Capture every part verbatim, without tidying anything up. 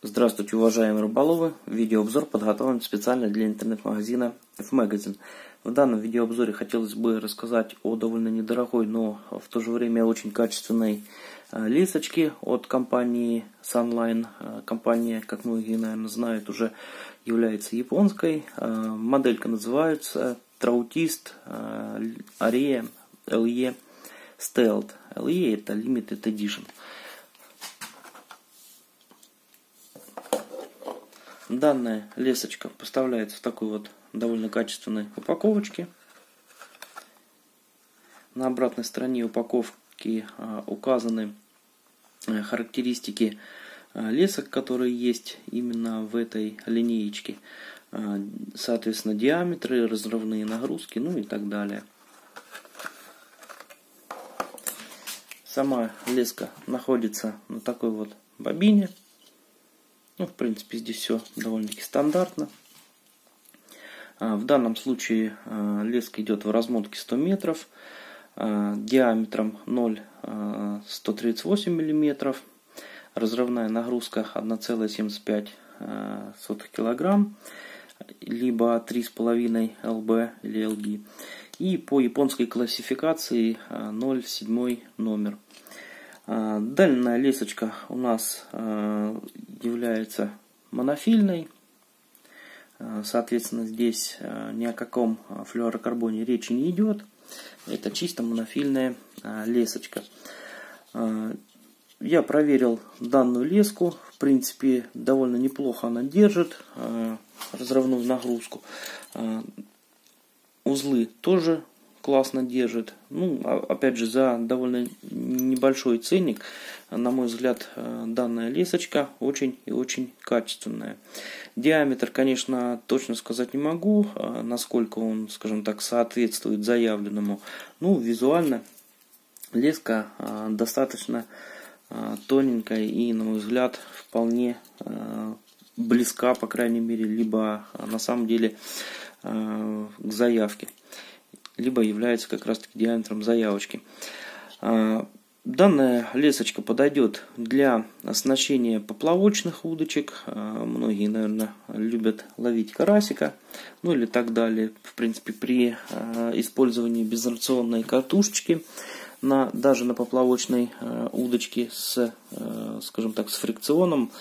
Здравствуйте, уважаемые рыболовы! Видеообзор подготовлен специально для интернет-магазина Fmagazin. В данном видеообзоре хотелось бы рассказать о довольно недорогой, но в то же время очень качественной лесочке от компании Sunline. Компания, как многие, наверное, знают, уже является японской. Моделька называется Траутист Арея эл и Stealth. эл и это Limited Edition. Данная лесочка поставляется в такой вот довольно качественной упаковочке. На обратной стороне упаковки указаны характеристики лесок, которые есть именно в этой линеечке. Соответственно, диаметры, разрывные нагрузки, ну и так далее. Сама леска находится на такой вот бобине. Ну, в принципе, здесь все довольно-таки стандартно. В данном случае леска идет в размотке сто метров, диаметром ноль целых сто тридцать восемь сотых миллиметра, разрывная нагрузка одна целая семьдесят пять сотых килограмма, либо три и пять лб или эл би, и по японской классификации ноль седьмой номер. Дальняя лесочка у нас является монофильной. Соответственно, здесь ни о каком флюорокарбоне речи не идет. Это чисто монофильная лесочка. Я проверил данную леску. В принципе, довольно неплохо она держит разрывную нагрузку. Узлы тоже классно держит. Ну, опять же, за довольно небольшой ценник, на мой взгляд, данная лесочка очень и очень качественная. Диаметр, конечно, точно сказать не могу, насколько он, скажем так, соответствует заявленному. Ну, визуально леска достаточно тоненькая и, на мой взгляд, вполне близка, по крайней мере, либо на самом деле к заявке, либо является как раз таки диаметром заявочки. Данная лесочка подойдет для оснащения поплавочных удочек. Многие, наверное, любят ловить карасика, ну или так далее. В принципе, при использовании безрационной катушечки на, даже на поплавочной удочке с, скажем так, с фрикционом,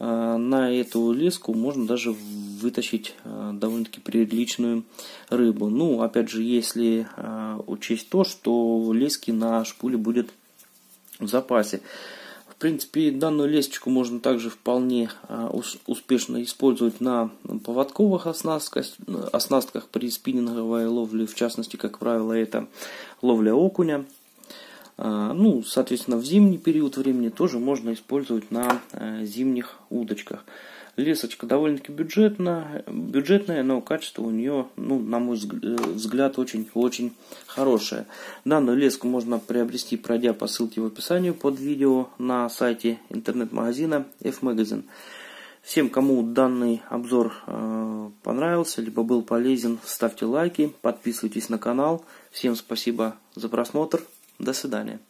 на эту леску можно даже вытащить довольно-таки приличную рыбу. Ну, опять же, если учесть то, что лески на шпуле будет в запасе. В принципе, данную лесочку можно также вполне успешно использовать на поводковых оснастках, оснастках при спиннинговой ловле. В частности, как правило, это ловля окуня. Ну, соответственно, в зимний период времени тоже можно использовать на зимних удочках. Лесочка довольно-таки бюджетная, бюджетная, но качество у нее, ну, на мой взгляд, очень-очень хорошее. Данную леску можно приобрести, пройдя по ссылке в описании под видео на сайте интернет-магазина Fmagazin. Всем, кому данный обзор понравился, либо был полезен, ставьте лайки, подписывайтесь на канал. Всем спасибо за просмотр. До свидания.